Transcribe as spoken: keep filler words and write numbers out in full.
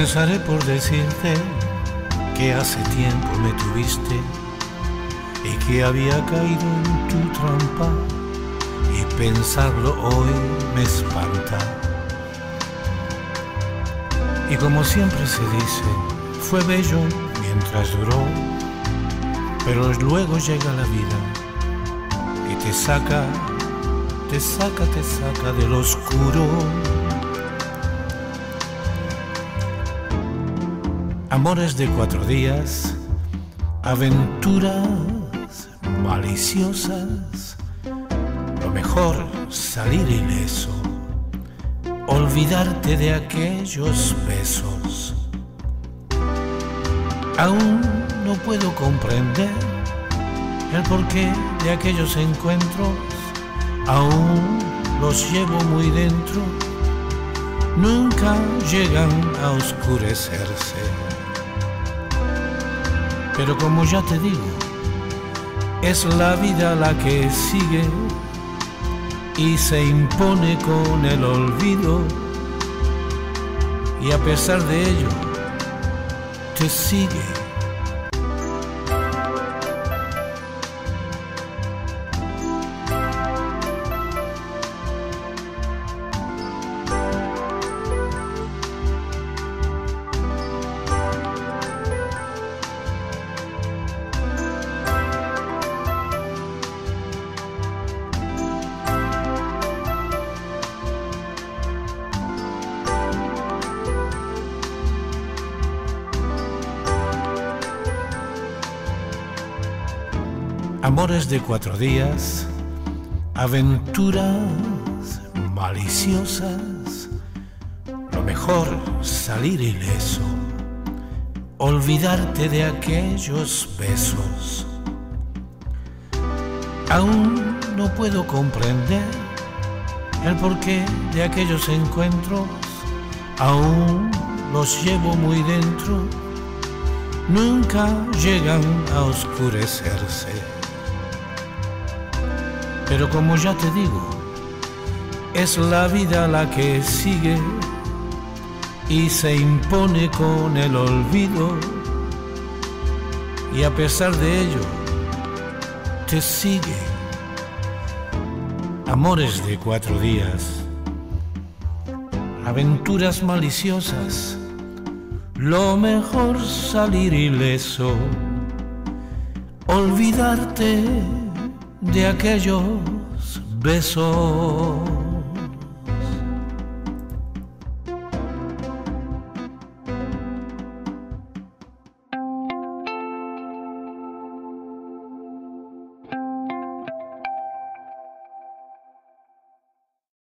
comenzaré por decirte que hace tiempo me tuviste y que había caído en tu trampa, y pensarlo hoy me espanta. Y como siempre se dice, fue bello mientras duró, pero luego llega la vida y te saca, te saca, te saca del oscuro. Amores de cuatro días, aventuras maliciosas, lo mejor salir ileso, olvidarte de aquellos besos. Aún no puedo comprender el porqué de aquellos encuentros, aún los llevo muy dentro, nunca llegan a oscurecerse. Pero como ya te digo, es la vida la que sigue y se impone con el olvido, y a pesar de ello, te sigue. Amores de cuatro días, aventuras maliciosas, lo mejor salir ileso, olvidarte de aquellos besos. Aún no puedo comprender el porqué de aquellos encuentros, aún los llevo muy dentro, nunca llegan a oscurecerse. Pero como ya te digo, es la vida la que sigue y se impone con el olvido, y a pesar de ello, te sigue. Amores de cuatro días, aventuras maliciosas, lo mejor salir ileso, olvidarte de aquellos besos.